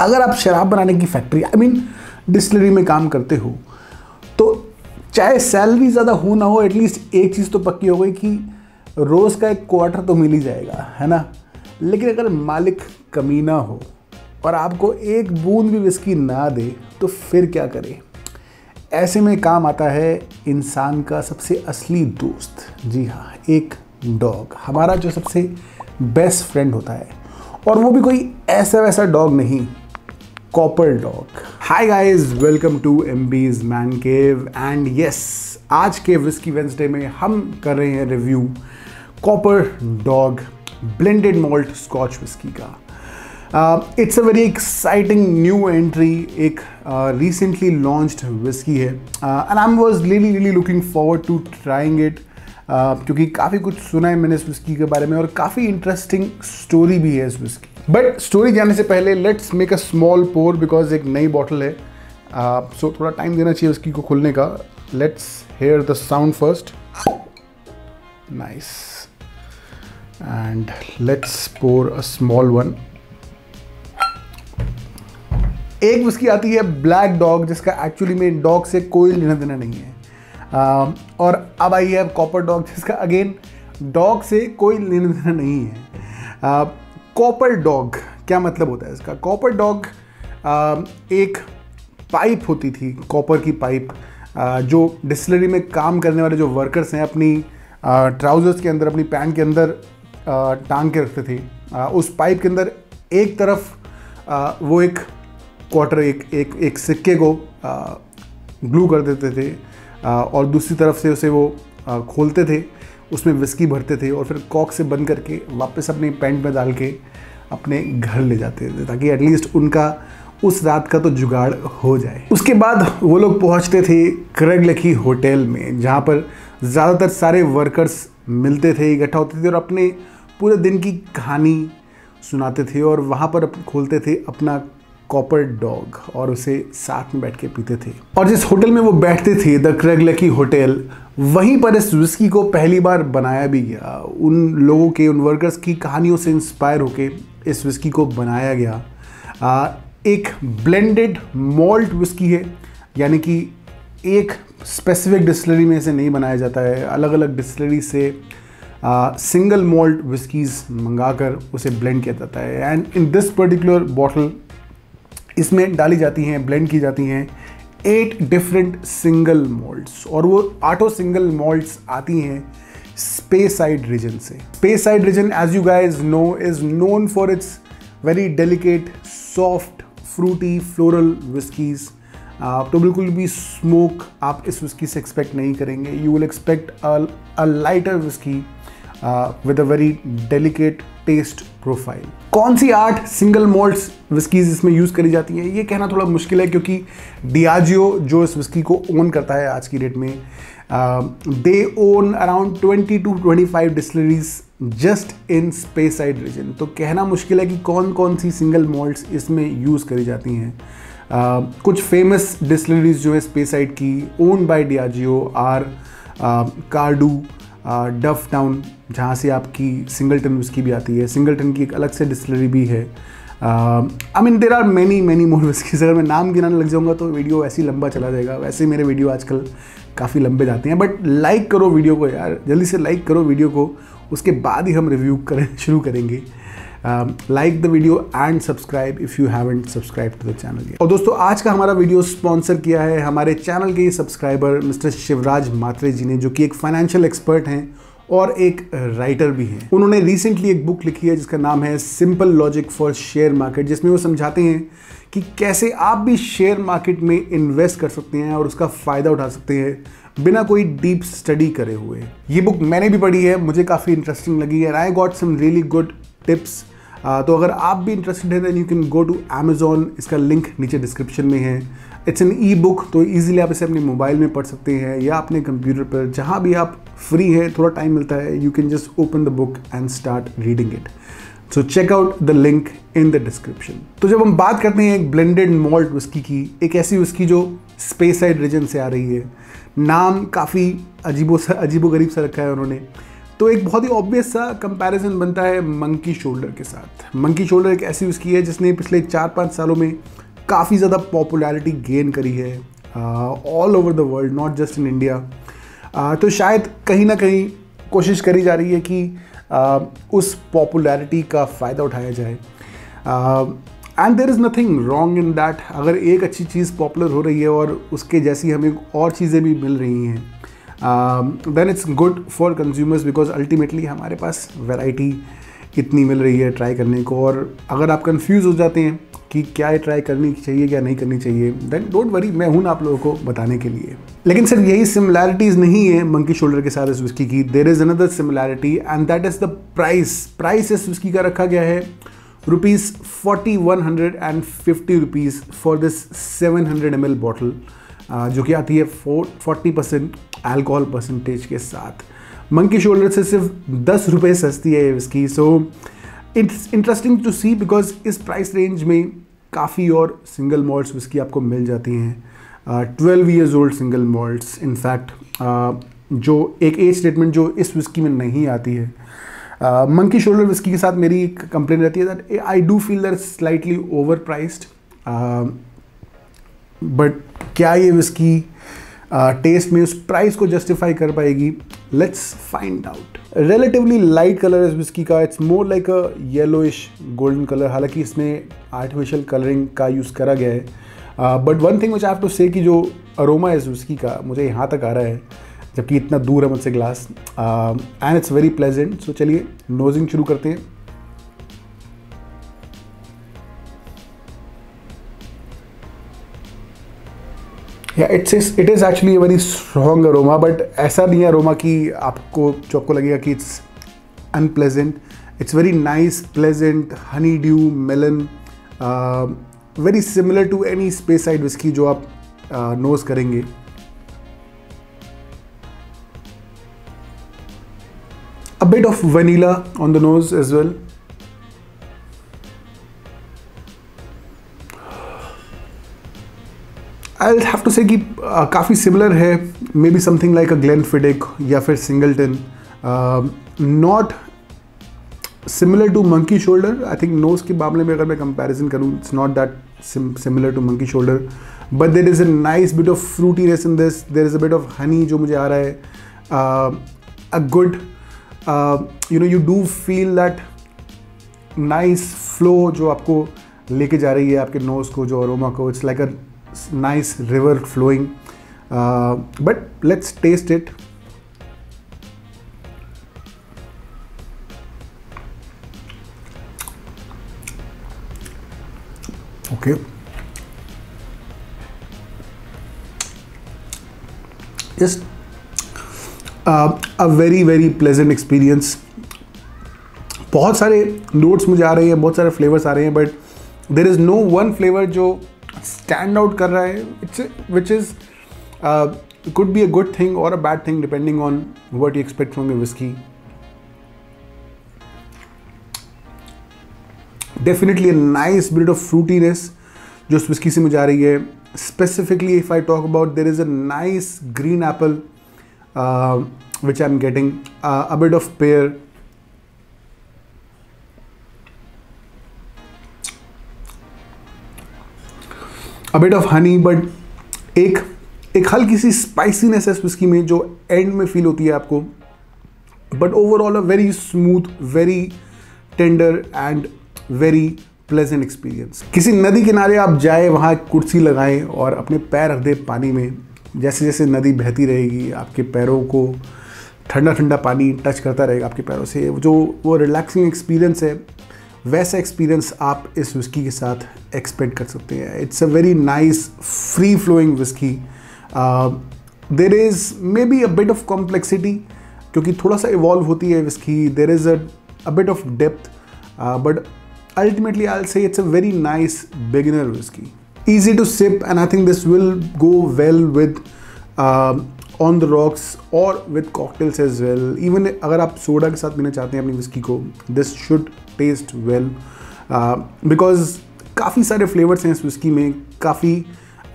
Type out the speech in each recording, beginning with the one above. अगर आप शराब बनाने की फैक्ट्री डिस्टिलरी में काम करते हो तो चाहे सैलरी ज़्यादा हो ना हो, एटलीस्ट एक चीज़ तो पक्की हो गई कि रोज़ का एक क्वार्टर तो मिल ही जाएगा, है ना। लेकिन अगर मालिक कमीना हो और आपको एक बूंद भी विस्की ना दे तो फिर क्या करें। ऐसे में काम आता है इंसान का सबसे असली दोस्त, जी हाँ, एक डॉग, हमारा जो सबसे बेस्ट फ्रेंड होता है। और वो भी कोई ऐसा वैसा डॉग नहीं, Copper Dog. Hi guys, welcome to MB's man cave. And yes, आज के विस्की वेंसडे में हम कर रहे हैं review Copper Dog blended malt Scotch whisky का। It's a very exciting new entry, एक रिसेंटली लॉन्च्ड विस्की है। And I was really really looking forward to trying it, क्योंकि काफ़ी कुछ सुना है मैंने इस विस्की के बारे में और काफ़ी इंटरेस्टिंग स्टोरी भी है इस विस्की। बट स्टोरी जानने से पहले let's make a small pour, because एक नई बॉटल है, सो थोड़ा टाइम देना चाहिए उसकी को खुलने का। Let's hear the sound first. Nice, and let's pour a small one. एक विस्की आती है ब्लैक डॉग, जिसका एक्चुअली में डॉग से कोई लेना देना नहीं है, और अब आई है कॉपर डॉग, जिसका अगेन डॉग से कोई लेना देना नहीं है। कॉपर डॉग क्या मतलब होता है इसका? कॉपर डॉग एक पाइप होती थी, कॉपर की पाइप, जो डिस्टिलरी में काम करने वाले जो वर्कर्स हैं अपनी ट्राउज़र्स के अंदर, अपनी पैंट के अंदर टांग के रखते थे। उस पाइप के अंदर एक तरफ वो एक क्वार्टर, एक सिक्के को ग्लू कर देते थे, और दूसरी तरफ से उसे वो खोलते थे, उसमें विस्की भरते थे और फिर कॉक से बंद करके वापस अपने पैंट में डाल के अपने घर ले जाते थे, ताकि एटलीस्ट उनका उस रात का तो जुगाड़ हो जाए। उसके बाद वो लोग पहुंचते थे क्रेगलखी होटल में, जहां पर ज़्यादातर सारे वर्कर्स मिलते थे, इकट्ठा होते थे और अपने पूरे दिन की कहानी सुनाते थे, और वहाँ पर खोलते थे अपना कॉपर डॉग और उसे साथ में बैठ के पीते थे। और जिस होटल में वो बैठते थे, द क्रेगलखी होटल, वहीं पर इस विस्की को पहली बार बनाया भी गया। उन लोगों के, उन वर्कर्स की कहानियों से इंस्पायर होके इस विस्की को बनाया गया। एक ब्लेंडेड मॉल्ट विस्की है, यानी कि एक स्पेसिफिक डिस्टिलरी में इसे नहीं बनाया जाता है, अलग अलग डिस्टिलरी से सिंगल मॉल्ट विस्कीज़ मंगा कर उसे ब्लेंड किया जाता है। And in this particular bottle इसमें डाली जाती हैं, ब्लेंड की जाती हैं 8 डिफरेंट सिंगल मॉल्ट्स, और वो 8 सिंगल मॉल्ट्स आती हैं स्पेसाइड रीजन से। Speyside region, as you guys know, is known for its very delicate, soft, fruity, floral whiskies. तो बिल्कुल भी स्मोक आप इस विस्की से एक्सपेक्ट नहीं करेंगे। You will expect a lighter whisky with a very delicate taste profile. कौन सी 8 सिंगल मॉल्ट्स विस्कीज़ इसमें यूज़ करी जाती हैं, ये कहना थोड़ा मुश्किल है, क्योंकि डियाजियो जो इस विस्की को ओन करता है आज की डेट में, they own around 20 to 25 distilleries just in Speyside region. तो कहना मुश्किल है कि कौन कौन सी सिंगल मॉल्ट्स इसमें यूज़ करी जाती हैं। कुछ फेमस डिस्टिलरीज जो है स्पेसाइड की, own by Diageo, are Cardhu, Dufftown, जहाँ से आपकी सिंगलटन विस्की भी आती है। सिंगलटन की एक अलग से डिस्टिलरी भी है। There are many more whiskies. अगर मैं नाम गिनाने लग जाऊँगा तो वीडियो ऐसे ही लंबा चला जाएगा। वैसे मेरे वीडियो आजकल काफ़ी लंबे जाते हैं, बट लाइक करो वीडियो को यार, जल्दी से लाइक करो वीडियो को, उसके बाद ही हम रिव्यू शुरू करेंगे। Like the video and subscribe if you haven't subscribe to the channel. और दोस्तों, आज का हमारा वीडियो स्पॉन्सर किया है हमारे चैनल के सब्सक्राइबर मिस्टर शिवराज मात्रे जी ने, जो कि एक फाइनेंशियल एक्सपर्ट हैं और एक राइटर भी हैं। उन्होंने रिसेंटली एक बुक लिखी है जिसका नाम है simple logic for share market, जिसमें वो समझाते हैं कि कैसे आप भी शेयर मार्केट में इन्वेस्ट कर सकते हैं और उसका फ़ायदा उठा सकते हैं बिना कोई डीप स्टडी करे हुए। ये बुक मैंने भी पढ़ी है, मुझे काफ़ी इंटरेस्टिंग लगी है, and I got some really good tips. तो अगर आप भी इंटरेस्टेड हैं then you can go to Amazon, इसका लिंक नीचे डिस्क्रिप्शन में है। इट्स एन ई बुक, तो ईजिली आप इसे अपने मोबाइल में पढ़ सकते हैं या अपने कंप्यूटर पर, जहाँ भी आप फ्री हैं, थोड़ा टाइम मिलता है, you can just open the book and start reading it. So check out the link in the description. तो जब हम बात करते हैं एक ब्लेंडेड मॉल्ट विस्की की, एक ऐसी विस्की जो स्पेसाइड रीजन से आ रही है, नाम काफ़ी अजीबो गरीब सा रखा है उन्होंने, तो एक बहुत ही ऑब्वियस सा कंपैरिजन बनता है मंकी शोल्डर के साथ। मंकी शोल्डर एक ऐसी विस्की है जिसने पिछले 4-5 सालों में काफ़ी ज़्यादा पॉपुलैरिटी गेन करी है all over the world, not just in India. तो शायद कहीं ना कहीं कोशिश करी जा रही है कि उस पॉपुलैरिटी का फ़ायदा उठाया जाए, and there is nothing wrong in that. अगर एक अच्छी चीज़ पॉपुलर हो रही है और उसके जैसी हमें और चीज़ें भी मिल रही हैं, then it's good for consumers, because ultimately हमारे पास वैरायटी कितनी मिल रही है ट्राई करने को। और अगर आप कंफ्यूज हो जाते हैं कि क्या ये ट्राई करनी चाहिए क्या नहीं करनी चाहिए, देन डोंट वरी, मैं हूँ आप लोगों को बताने के लिए। लेकिन सिर्फ यही सिमिलैरिटीज़ नहीं है मंकी शोल्डर के साथ इस विस्की की, there is another similarity and that is the price. Price इस विस्की का रखा गया है ₹4150 फॉर दिस 700 ml बॉटल, जो कि आती है 40% अल्कोहल परसेंटेज के साथ। मंकी शोल्डर से सिर्फ ₹10 सस्ती है ये whisky. So it's interesting to see because इस प्राइस रेंज में काफ़ी और सिंगल मॉल्ट्स विस्की आपको मिल जाती हैं, 12 years old single malts in fact, जो एक एज स्टेटमेंट जो इस विस्की में नहीं आती है। मंकी शोल्डर विस्की के साथ मेरी एक कंप्लेन रहती है that I do feel that slightly over priced, but क्या ये विस्की टेस्ट में उस प्राइस को जस्टिफाई कर पाएगी? Let's find out. Relatively light colour है इस विस्की का, it's more like a yellowish golden colour. हालांकि इसमें आर्टिफिशियल कलरिंग का यूज़ करा गया है, but one thing which I have to say कि जो अरोमा है इस विस्की का मुझे यहाँ तक आ रहा है, जबकि इतना दूर है मुझसे glass, and it's very pleasant. So चलिए नोजिंग शुरू करते हैं। It is actually very strong aroma, but ऐसा नहीं है अरोमा कि आपको लगेगा कि it's unpleasant. It's very nice, pleasant, honeydew, melon, very similar to any Speyside whisky जो आप नोज करेंगे। A bit of vanilla on the nose as well. I'll have to say कि काफ़ी सिमिलर है, maybe something like a Glenfiddich या फिर Singleton, not similar to Monkey Shoulder. I think nose के मामले में अगर मैं कंपैरिजन करूँ, it's not that similar to Monkey Shoulder, but there is a nice bit of fruitiness in this, there is a bit of honey जो मुझे आ रहा है, a good you do feel that nice flow जो आपको लेके जा रही है आपके नोज़ को, जो अरोमा को। It's like a nice river flowing, but let's taste it. Okay, just a very pleasant experience. बहुत सारे notes मुझे आ रहे हैं, बहुत सारे flavors आ रहे हैं, but there is no one flavor जो स्टैंड आउट कर रहा है, which is could be a good thing और a bad thing depending on what you expect from your whisky. Definitely a nice bit of fruitiness जो उस whisky से मुझे आ रही है। Specifically if I talk about, there is a nice green apple which I am getting, a bit of pear, a bit of honey, but एक हल्की सी spiciness है इस विस्की में जो एंड में फील होती है आपको। But overall a very smooth, very tender and very pleasant experience. किसी नदी किनारे आप जाए, वहाँ कुर्सी लगाएं और अपने पैर रख दें पानी में। जैसे जैसे नदी बहती रहेगी, आपके पैरों को ठंडा ठंडा पानी टच करता रहेगा आपके पैरों से, जो वो रिलैक्सिंग एक्सपीरियंस है, वैसा एक्सपीरियंस आप इस विस्की के साथ एक्सपेक्ट कर सकते हैं। It's a very nice free flowing whisky. There is maybe a bit of complexity क्योंकि थोड़ा सा इवॉल्व होती है whisky, there is a bit of depth, but ultimately I will say it's a very nice beginner whisky, easy to sip, and I think this will go well with on the rocks और with cocktails as well. Even अगर आप soda के साथ पीना चाहते हैं अपनी whisky को, this should taste well because काफ़ी सारे फ्लेवर्स हैं इस विस्की में, काफ़ी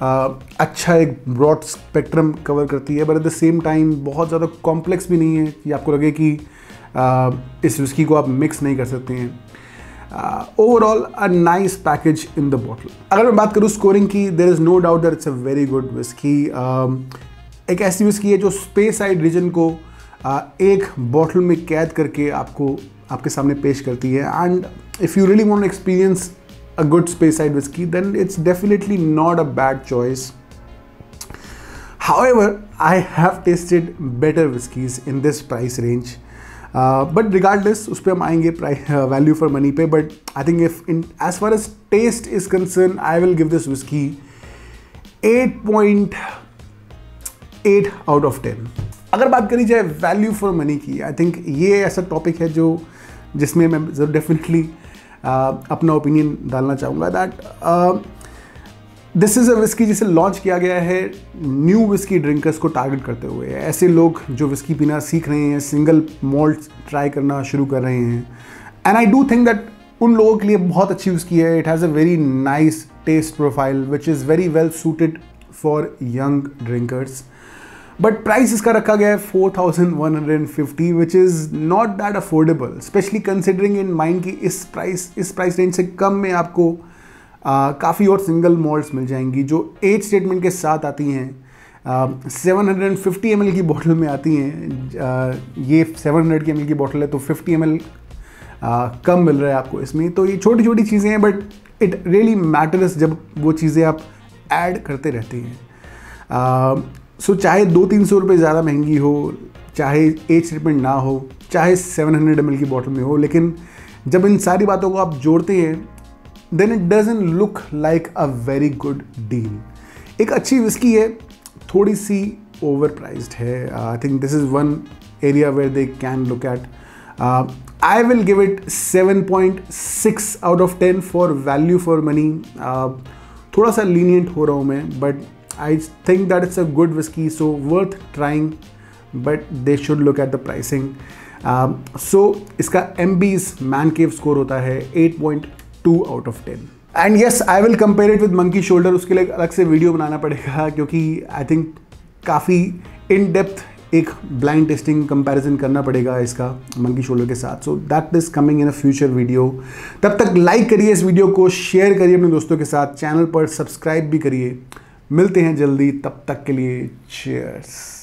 अच्छा एक ब्रॉड स्पेक्ट्रम कवर करती है, but at the same time बहुत ज़्यादा कॉम्प्लेक्स भी नहीं है कि आपको लगे कि इस विस्की को आप मिक्स नहीं कर सकते हैं। Overall a nice package in the bottle. अगर मैं बात करूँ स्कोरिंग की, there is no doubt that it's a very good whisky. एक ऐसी विस्की है जो स्पेसाइड रीजन को एक बॉटल में कैद करके आपको आपके सामने पेश करती है। And if you really want to experience a good Speyside whisky then it's definitely not a bad choice. However I have tested better whiskies in this price range, but regardless उस पर हम आएंगे वैल्यू फॉर मनी पे। But I think if in as far as taste is concern I will give this whisky 8.8 out of 10। अगर बात करी जाए value for money की, आई थिंक ये ऐसा टॉपिक है जो जिसमें मैं डेफिनेटली अपना ओपिनियन डालना चाहूँगा that this is a whisky जिसे लॉन्च किया गया है न्यू विस्की ड्रिंकर्स को टारगेट करते हुए। ऐसे लोग जो विस्की पीना सीख रहे हैं, सिंगल मॉल्ट ट्राई करना शुरू कर रहे हैं, and I do think that उन लोगों के लिए बहुत अच्छी विस्की है। It has a very nice taste profile which is very well suited for young drinkers. But price इसका रखा गया है 4,150 which is not that affordable, especially considering in mind कि इस प्राइस रेंज से कम में आपको काफ़ी और सिंगल मॉल्ट्स मिल जाएंगी जो एज स्टेटमेंट के साथ आती हैं। 750 ml की बॉटल में आती हैं, ये 700 ml की बॉटल है तो 50 ml कम मिल रहा है आपको इसमें। तो ये छोटी छोटी चीज़ें हैं बट इट रियली मैटर्स जब वो चीज़ें आप ऐड करते रहते हैं। सो चाहे 200-300 रुपये ज़्यादा महंगी हो, चाहे एज स्टेटमेंट ना हो, चाहे 700 ml की बॉटल में हो, लेकिन जब इन सारी बातों को आप जोड़ते हैं then it doesn't look like a very good deal. एक अच्छी विस्की है, थोड़ी सी ओवर प्राइज्ड है। I think this is one area where they can look at. I will give it 7.6 out of 10 for value for money. थोड़ा सा lenient हो रहा हूँ मैं but I think that it's a good whisky so worth trying, but they should look at the pricing. So इसका MB's man cave score होता है 8.2 out of 10। And yes I will compare it with Monkey Shoulder. उसके लिए अलग से video बनाना पड़ेगा क्योंकि I think काफ़ी इन डेप्थ एक ब्लाइंड टेस्टिंग कंपैरिजन करना पड़ेगा इसका मंकी शोल्डर के साथ। So that is coming in a future video. तब तक लाइक करिए इस वीडियो को, शेयर करिए अपने दोस्तों के साथ, चैनल पर सब्सक्राइब भी करिए। मिलते हैं जल्दी, तब तक के लिए चीयर्स।